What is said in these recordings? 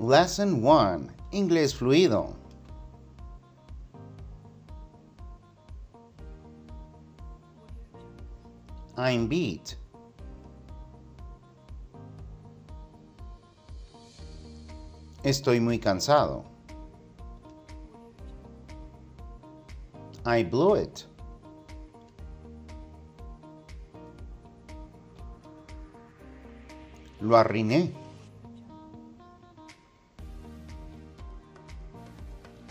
Lesson 1. Inglés fluido. I'm beat. Estoy muy cansado. I blew it. Lo arruiné.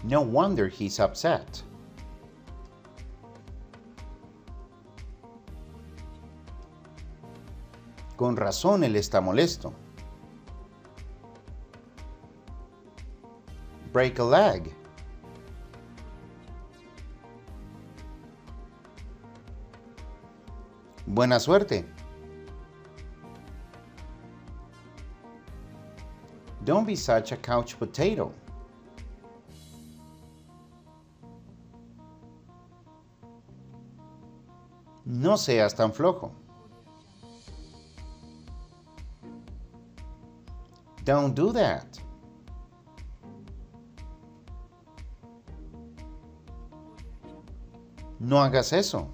No wonder he's upset. Con razón él está molesto. Break a leg. Buena suerte. Don't be such a couch potato. No seas tan flojo. Don't do that. No hagas eso.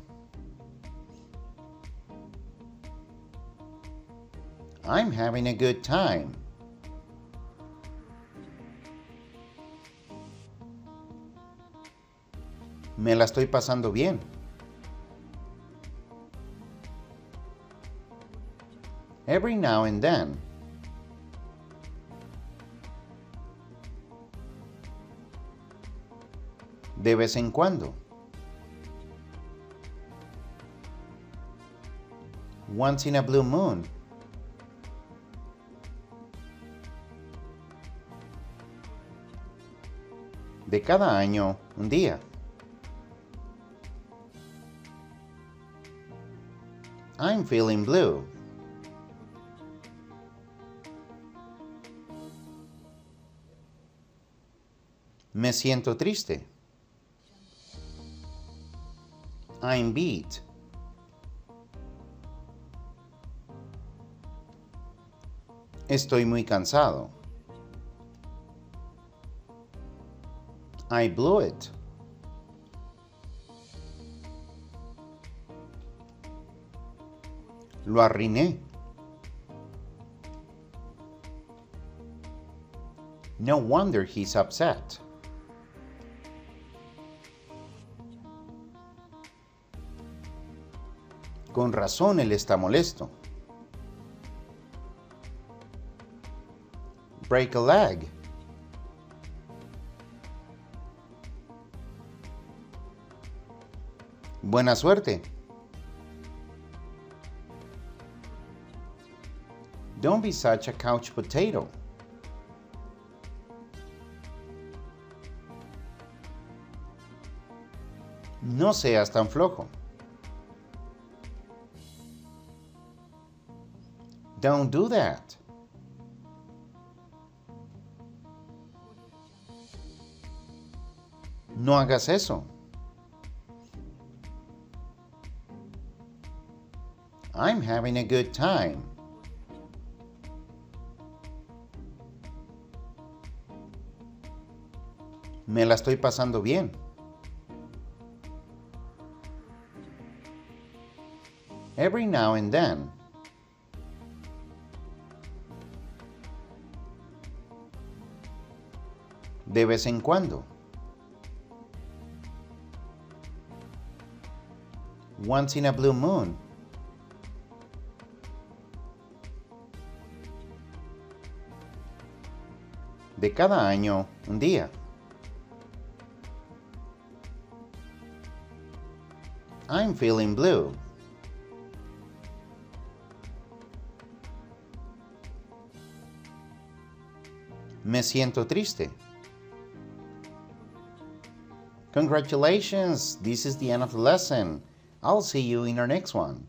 I'm having a good time. Me la estoy pasando bien. Every now and then. De vez en cuando. Once in a blue moon. De cada año, un día. I'm feeling blue. Me siento triste. I'm beat. Estoy muy cansado. I blew it. Lo arruiné. No wonder he's upset. Con razón él está molesto. Break a leg. Buena suerte. Don't be such a couch potato. No seas tan flojo. Don't do that. No hagas eso. I'm having a good time. Me la estoy pasando bien. Every now and then. De vez en cuando. Once in a blue moon. De cada año, un día. I'm feeling blue. Me siento triste. Congratulations! This is the end of the lesson. I'll see you in our next one.